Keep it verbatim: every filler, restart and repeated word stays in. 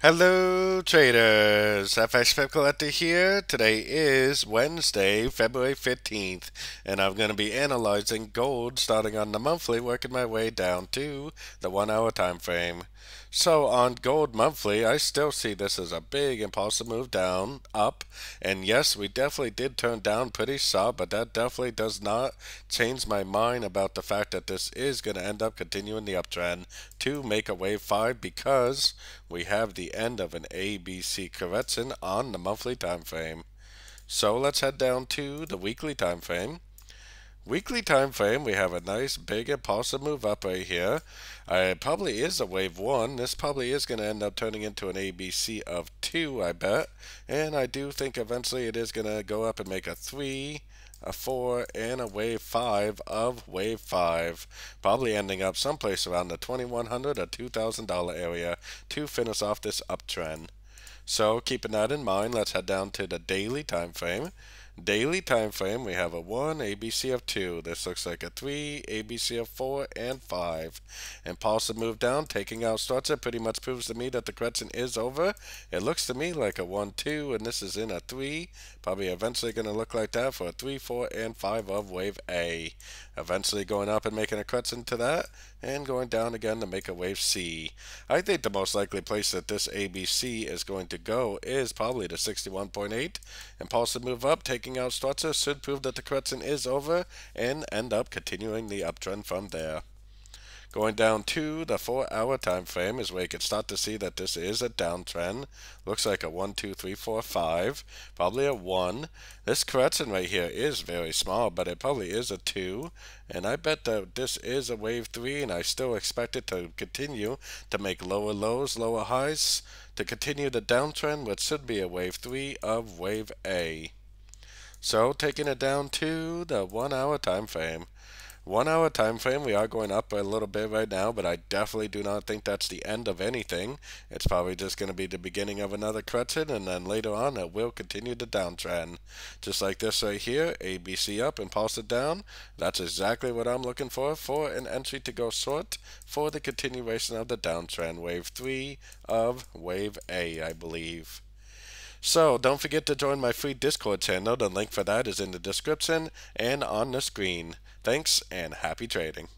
Hello traders, F X Pip Collector here. Today is Wednesday, February fifteenth, and I'm going to be analyzing gold starting on the monthly, working my way down to the one hour time frame. So on gold monthly, I still see this as a big impulsive move down, up, and yes, we definitely did turn down pretty soft, but that definitely does not change my mind about the fact that this is going to end up continuing the uptrend to make a wave five, because we have the end of an A B C correction on the monthly time frame. So let's head down to the weekly time frame. Weekly time frame, we have a nice big impulsive move up right here. Uh, it probably is a wave one. This probably is going to end up turning into an A B C of two, I bet. And I do think eventually it is going to go up and make a three, a four, and a wave five of wave five, probably ending up someplace around the twenty-one hundred dollars or two thousand dollars area to finish off this uptrend. So keeping that in mind, let's head down to the daily time frame. Daily time frame, we have a one, A B C of two. This looks like a three, A B C of four, and five. Impulsive move down, taking out structure, pretty much proves to me that the correction is over. It looks to me like a one, two, and this is in a three. Probably eventually going to look like that for a three, four, and five of wave A. Eventually going up and making a correction to that, and going down again to make a wave C. I think the most likely place that this A B C is going to go is probably to sixty-one point eight. Impulsive move up, taking out structure, should prove that the correction is over and end up continuing the uptrend from there. Going down to the four hour time frame is where you can start to see that this is a downtrend. Looks like a one, two, three, four, five, probably a one. This correction right here is very small, but it probably is a two, and I bet that this is a wave three, and I still expect it to continue to make lower lows, lower highs to continue the downtrend, which should be a wave three of wave A. So taking it down to the one hour time frame. One hour time frame, we are going up a little bit right now, but I definitely do not think that's the end of anything. It's probably just going to be the beginning of another correction, and then later on it will continue the downtrend. Just like this right here, A B C up, impulsive down. That's exactly what I'm looking for, for an entry to go short for the continuation of the downtrend. Wave three of wave A, I believe. So don't forget to join my free Discord channel. The link for that is in the description and on the screen. Thanks and happy trading.